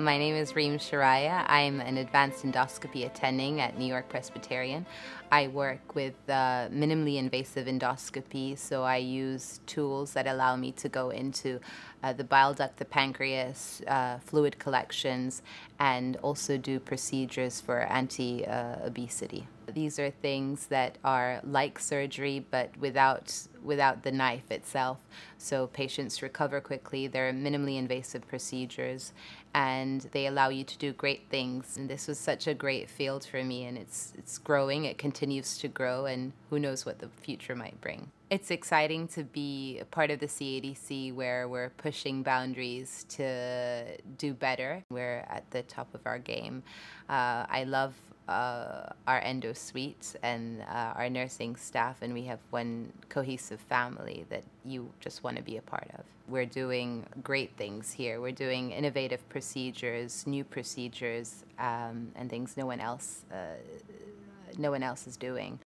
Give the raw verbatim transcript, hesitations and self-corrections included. My name is Reem Z. Sharaiha. I'm an advanced endoscopy attending at New York Presbyterian. I work with uh, minimally invasive endoscopy, so I use tools that allow me to go into uh, the bile duct, the pancreas, uh, fluid collections, and also do procedures for anti-obesity. Uh, These are things that are like surgery, but without, without the knife itself, so patients recover quickly. They're minimally invasive procedures, and they allow you to do great things. And this was such a great field for me, and it's, it's growing. It continues continues to grow, and who knows what the future might bring. It's exciting to be a part of the C A D C, where we're pushing boundaries to do better. We're at the top of our game. Uh, I love uh, our endo suite and uh, our nursing staff, and we have one cohesive family that you just want to be a part of. We're doing great things here. We're doing innovative procedures, new procedures, um, and things no one else uh, no one else is doing.